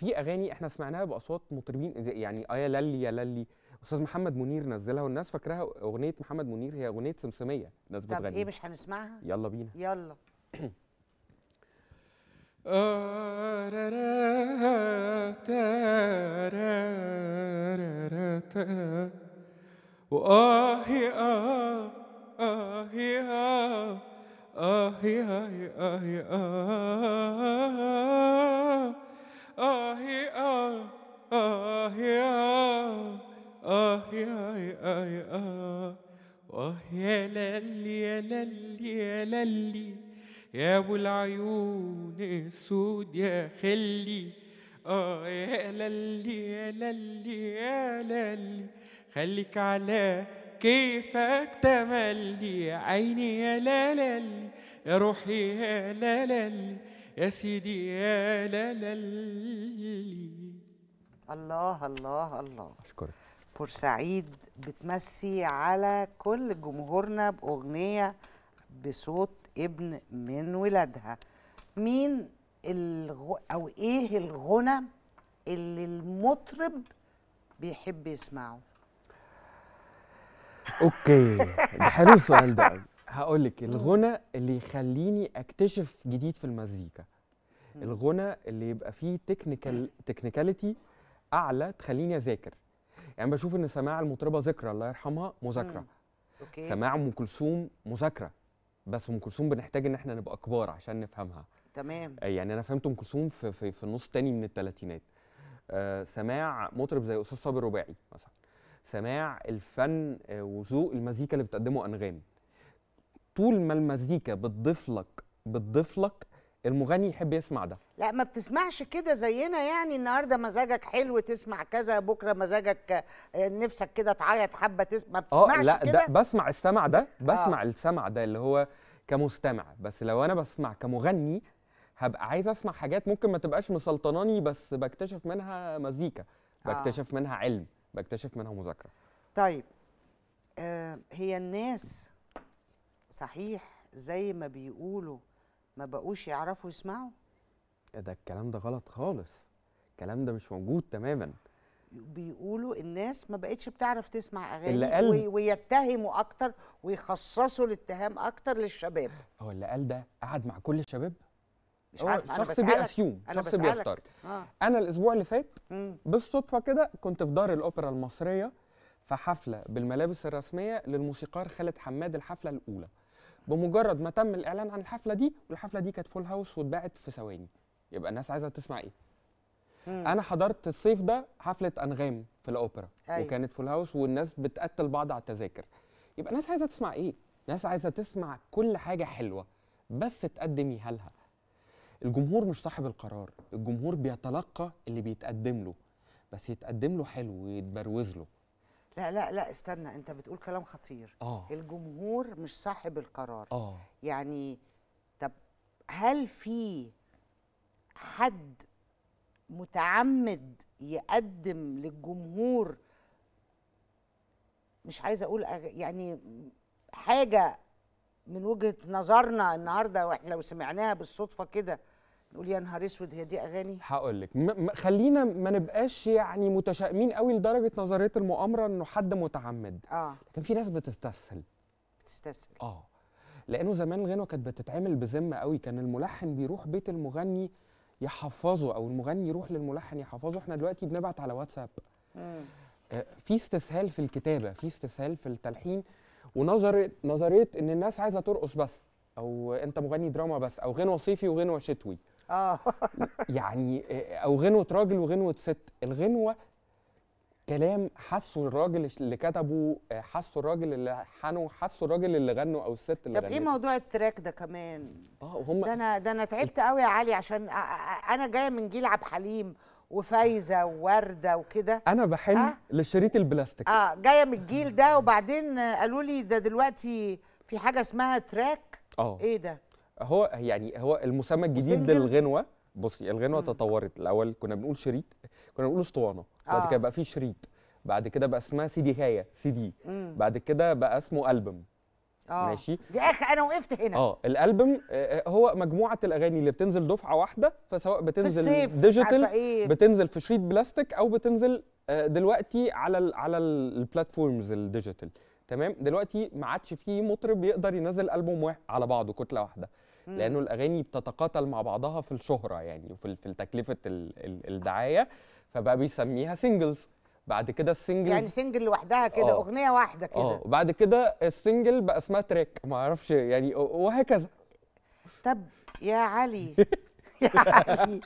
في اغاني احنا سمعناها باصوات مطربين يعني يا للي يا للي استاذ محمد منير نزلها والناس فاكراها اغنيه محمد منير هي اغنيه سمسميه الناس بتغنيها. طب ايه مش هنسمعها؟ يلا بينا يلا. يا للي يا للي يا للي يا ابو العيون السود يا خلي يا للي يا للي يا للي خليك على كيفك تملي يا عيني يا للي يا روحي يا للي يا سيدي يا للي. الله الله الله. اشكرك. بورسعيد بتمسي على كل جمهورنا باغنيه بصوت ابن من ولادها. مين او ايه الغنى اللي المطرب بيحب يسمعه؟ اوكي ده حلو السؤال ده. هقول لك الغنى اللي يخليني اكتشف جديد في المزيكا، الغنى اللي يبقى فيه تكنيكاليتي اعلى تخليني اذاكر. يعني بشوف ان سماع المطربه ذكرى الله يرحمها مذاكره، سماع ام كلثوم مذاكره، بس ام كلثوم بنحتاج ان احنا نبقى كبار عشان نفهمها. تمام. يعني انا فهمت ام كلثوم في النص الثاني من الثلاثينات. سماع مطرب زي استاذ صابر رباعي مثلا، سماع الفن وذوق المزيكا اللي بتقدمه انغام. طول ما المزيكا بتضيف لك المغني يحب يسمع ده. لا ما بتسمعش كده زينا، يعني النهارده مزاجك حلو تسمع كذا، بكره مزاجك نفسك كده تعيط حبه تسمع، ما بتسمعش لا كده. لا بسمع السمع ده، بسمع السمع ده اللي هو كمستمع، بس لو انا بسمع كمغني هبقى عايز اسمع حاجات ممكن ما تبقاش مسلطناني، بس بكتشف منها مزيكا، بكتشف منها علم، بكتشف منها مذاكره. طيب هي الناس صحيح زي ما بيقولوا ما بقوش يعرفوا يسمعوا؟ ده الكلام ده غلط خالص، الكلام ده مش موجود تماما. بيقولوا الناس ما بقتش بتعرف تسمع اغاني، ويتهموا اكتر ويخصصوا الاتهام اكتر للشباب. هو اللي قال ده قعد مع كل الشباب؟ مش عارف، انا بسألك، شخص بيختار. انا الاسبوع اللي فات بالصدفه كده كنت في دار الاوبرا المصريه في حفله بالملابس الرسميه للموسيقار خالد حماد، الحفله الاولى. بمجرد ما تم الاعلان عن الحفله دي، والحفله دي كانت فول هاوس واتباعت في ثواني. يبقى الناس عايزه تسمع ايه؟ انا حضرت الصيف ده حفله انغام في الاوبرا، وكانت فول هاوس والناس بتقتل بعض على التذاكر. يبقى الناس عايزه تسمع ايه؟ الناس عايزه تسمع كل حاجه حلوه بس تقدم يهالها. الجمهور مش صاحب القرار، الجمهور بيتلقى اللي بيتقدم له، بس يتقدم له حلو ويتبروز له. لا لا لا استنى، انت بتقول كلام خطير. الجمهور مش صاحب القرار. يعني طب هل في حد متعمد يقدم للجمهور، مش عايزه اقول يعني حاجه من وجهه نظرنا النهارده واحنا لو سمعناها بالصدفه كده نقول يا نهار اسود هي دي اغاني؟ هقول لك خلينا ما نبقاش يعني متشائمين قوي لدرجه نظريه المؤامره انه حد متعمد. لكن في ناس بتستسهل. لانه زمان الغنوه كانت بتتعمل بذمه قوي، كان الملحن بيروح بيت المغني يحفظه او المغني يروح للملحن يحفظه. احنا دلوقتي بنبعت على واتساب. في استسهال في الكتابه، في استسهال في التلحين، ونظريه ان الناس عايزه ترقص بس، او انت مغني دراما بس، او غنوه صيفي وغنوه شتوي. يعني او غنوه راجل وغنوه ست. الغنوه كلام حسوا الراجل اللي كتبه، حسوا الراجل اللي لحنه، حسوا الراجل اللي غنوا او الست اللي غنت. طب ايه موضوع التراك ده كمان؟ هم ده انا تعبت قوي يا علي، عشان انا جايه من جيل عبد الحليم وفايزه وورده وكده. انا بحن للشريط البلاستيك. جايه من الجيل ده، وبعدين قالوا لي ده دلوقتي في حاجه اسمها تراك. ايه ده؟ هو يعني هو المسمى الجديد للغنوه. بصي الغنوه تطورت. الاول كنا بنقول شريط، كنا بنقول اسطوانه، بعد كده بقى في شريط، بعد كده بقى اسمها سي دي، بعد كده بقى اسمه البوم. ماشي. دي اخر انا وقفت هنا. الالبوم هو مجموعه الاغاني اللي بتنزل دفعه واحده، فسواء بتنزل ديجيتال بتنزل في شريط بلاستيك او بتنزل دلوقتي على البلاتفورمز الديجيتال. تمام. دلوقتي ما عادش فيه مطرب يقدر ينزل البوم واحد على بعضه، كتله واحده، لانه الاغاني بتتقاتل مع بعضها في الشهره يعني وفي تكلفه الدعايه، فبقى بيسميها سينجلز. بعد كده السنجل يعني سنجل لوحدها كده، اغنيه واحده كده. بعد كده السنجل بقى اسمها تراك، ما اعرفش يعني، وهكذا. طب يا علي يا علي